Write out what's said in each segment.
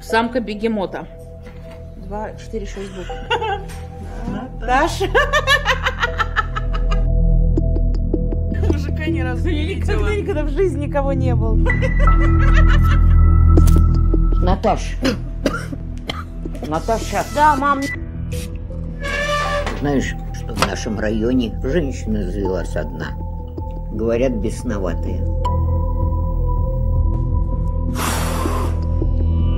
Самка бегемота. 2, 4, 6 букв. Наташа. Мужика ни разу не видела. Никогда, никогда в жизни никого не был. Наташ. Наташа. Да, мам. Знаешь, что в нашем районе женщина развелась одна. Говорят, бесноватые.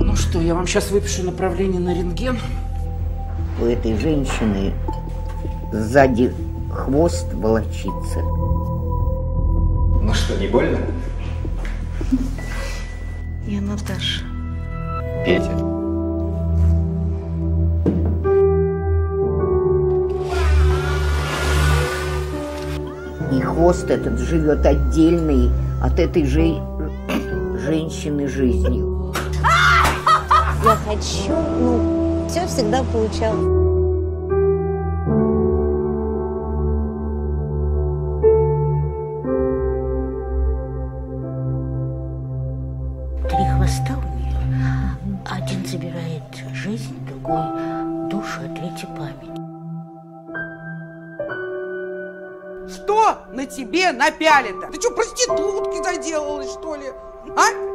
Ну что, я вам сейчас выпишу направление на рентген. У этой женщины сзади хвост волочится. Ну что, не больно? Я Наташа. Петя. И хвост этот живет отдельный от этой же женщины жизнью. Я хочу, ну, все всегда получалось. Три хвоста у нее. Один забирает жизнь, другой душу, а третий память. Что на тебе напялито? Ты что, проститутки заделалась, что ли? А?